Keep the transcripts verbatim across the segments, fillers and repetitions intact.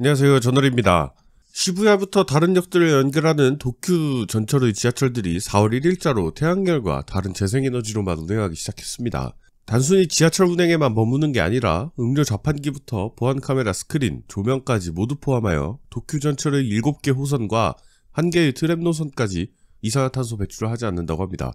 안녕하세요, 전얼입니다. 시부야부터 다른 역들을 연결하는 도쿄 전철의 지하철들이 사월 일일자로 태양열과 다른 재생에너지로만 운행하기 시작했습니다. 단순히 지하철 운행에만 머무는 게 아니라 음료 자판기부터 보안카메라 스크린, 조명까지 모두 포함하여 도쿄 전철의 일곱 개 호선과 한 개의 트램 노선까지 이산화탄소 배출을 하지 않는다고 합니다.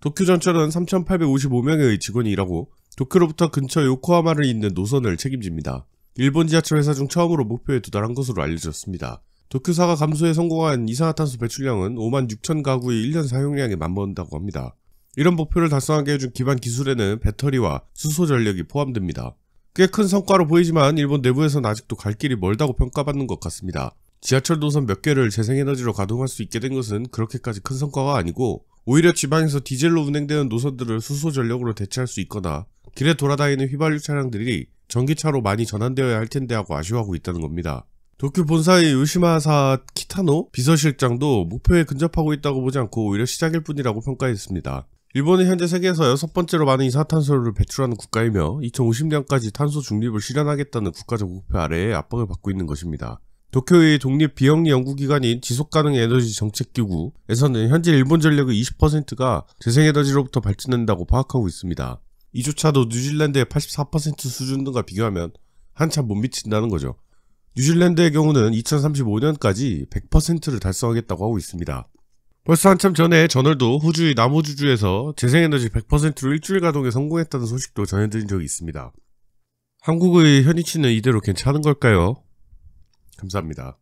도쿄 전철은 삼천팔백오십오 명의 직원이 일하고 도쿄로부터 근처 요코하마를 잇는 노선을 책임집니다. 일본 지하철 회사 중 처음으로 목표에 도달한 것으로 알려졌습니다. 도쿄사가 감소에 성공한 이산화탄소 배출량은 오만 육천 가구의 일 년 사용량에 맞먹는다고 합니다. 이런 목표를 달성하게 해준 기반 기술에는 배터리와 수소전력이 포함됩니다. 꽤 큰 성과로 보이지만 일본 내부에서는 아직도 갈 길이 멀다고 평가받는 것 같습니다. 지하철 노선 몇 개를 재생에너지로 가동할 수 있게 된 것은 그렇게까지 큰 성과가 아니고 오히려 지방에서 디젤로 운행되는 노선들을 수소전력으로 대체할 수 있거나 길에 돌아다니는 휘발유 차량들이 전기차로 많이 전환되어야 할 텐데 하고 아쉬워하고 있다는 겁니다. 도쿄 본사의 요시마사 키타노 비서실장도 목표에 근접하고 있다고 보지 않고 오히려 시작일 뿐이라고 평가했습니다. 일본은 현재 세계에서 여섯 번째로 많은 이산화탄소를 배출하는 국가이며 이천오십 년까지 탄소 중립을 실현하겠다는 국가적 목표 아래에 압박을 받고 있는 것입니다. 도쿄의 독립 비영리 연구기관인 지속가능 에너지 정책기구에서는 현재 일본 전력의 이십 퍼센트가 재생에너지로부터 발전된다고 파악하고 있습니다. 이조차도 뉴질랜드의 팔십사 퍼센트 수준 등과 비교하면 한참 못 미친다는 거죠. 뉴질랜드의 경우는 이천삼십오 년까지 백 퍼센트를 달성하겠다고 하고 있습니다. 벌써 한참 전에 전얼도 호주의 남호주주에서 재생에너지 백 퍼센트로 일주일 가동에 성공했다는 소식도 전해드린 적이 있습니다. 한국의 현위치는 이대로 괜찮은 걸까요? 감사합니다.